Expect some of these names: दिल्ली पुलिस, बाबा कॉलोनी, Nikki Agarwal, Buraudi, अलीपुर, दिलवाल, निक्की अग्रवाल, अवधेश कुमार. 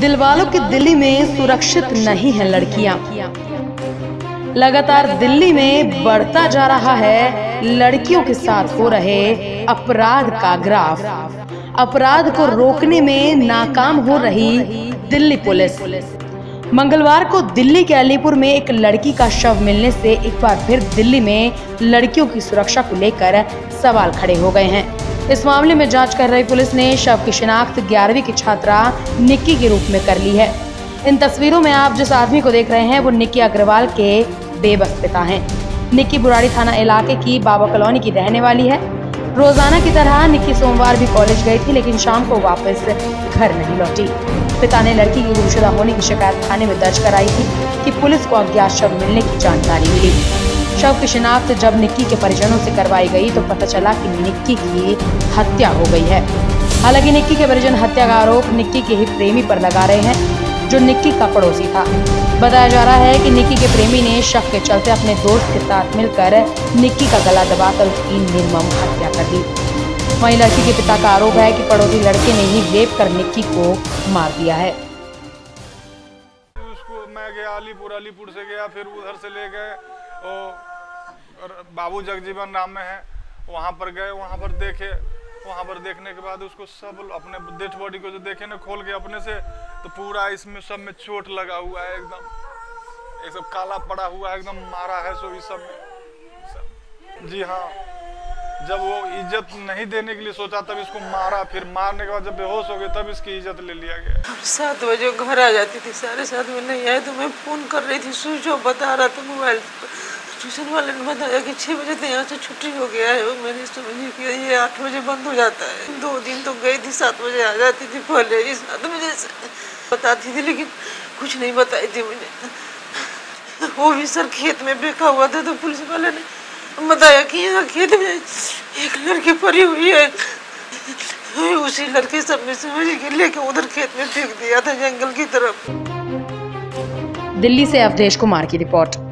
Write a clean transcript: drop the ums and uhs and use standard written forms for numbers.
दिलवालों की दिल्ली में सुरक्षित नहीं है लड़कियां। लगातार दिल्ली में बढ़ता जा रहा है लड़कियों के साथ हो रहे अपराध का ग्राफ। अपराध को रोकने में नाकाम हो रही दिल्ली पुलिस। मंगलवार को दिल्ली के अलीपुर में एक लड़की का शव मिलने से एक बार फिर दिल्ली में लड़कियों की सुरक्षा को लेकर सवाल खड़े हो गए हैं। इस मामले में जांच कर रही पुलिस ने शव की शिनाख्त 11वीं की छात्रा निक्की के रूप में कर ली है। इन तस्वीरों में आप जिस आदमी को देख रहे हैं वो निक्की अग्रवाल के बेबस पिता हैं। निक्की बुराड़ी थाना इलाके की बाबा कॉलोनी की रहने वाली है। रोजाना की तरह निक्की सोमवार भी कॉलेज गई थी, लेकिन शाम को वापस घर नहीं लौटी। पिता ने लड़की की गुमशुदा होने की शिकायत थाने में दर्ज कराई थी कि पुलिस को अज्ञात शव मिलने की जानकारी मिली। शव की शिनाख्त जब निक्की के परिजनों से करवाई गई तो पता चला कि निक्की की हत्या हो गई है। हालांकि निक्की के परिजन हत्या का आरोप निक्की के ही प्रेमी पर लगा रहे हैं, जो निक्की का पड़ोसी था। बताया जा रहा है कि निक्की के प्रेमी ने शव के चलते अपने दोस्त के साथ मिलकर निक्की का गला दबाकर उसकी निर्मम हत्या कर दी। वहीं लड़की के पिता का आरोप है कि पड़ोसी लड़के ने ही रेप कर निक्की को मार दिया है। उसको मैं गया अलीपुर से गया, फिर उधर से ले गए और बाबू जगजीवन नाम में है, वहाँ पर गए, वहाँ पर देखे। वहाँ पर देखने के बाद उसको सब अपने डेड बॉडी को जो देखे ना खोल के अपने से, तो पूरा इसमें सब में चोट लगा हुआ है, एकदम ये सब काला पड़ा हुआ है, एकदम मारा है सो इस सब में। जी हाँ, जब वो इज्जत नहीं देने के लिए सोचा तब इसको मारा, फिर मारने के बाद जब बेहोश हो गए तब इसकी इज्जत ले लिया गया। 7 बजे घर आ जाती थी, 7:30 में नहीं आए तो मैं फोन कर रही थी, स्विच ऑफ बता रहा था मोबाइल। ट्यूशन वाले ने बताया कि 6 बजे तो यहाँ से छुट्टी हो गया है। वो मैंने समझी कि ये 8 बजे बंद हो जाता है। 2 दिन तो गई थी, 7 बजे आ जाती थी, पहले ही 7 बजे बताती थी, लेकिन कुछ नहीं बताई थी मुझे। वो भी सर खेत में बेखा हुआ था तो पुलिस वाले ने बताया कि यहाँ खेत में एक लड़की पड़ी हुई है। उसी लड़के सब में समझ के लेके उधर खेत में फेंक दिया था, जंगल की तरफ। दिल्ली से अवधेश कुमार की रिपोर्ट।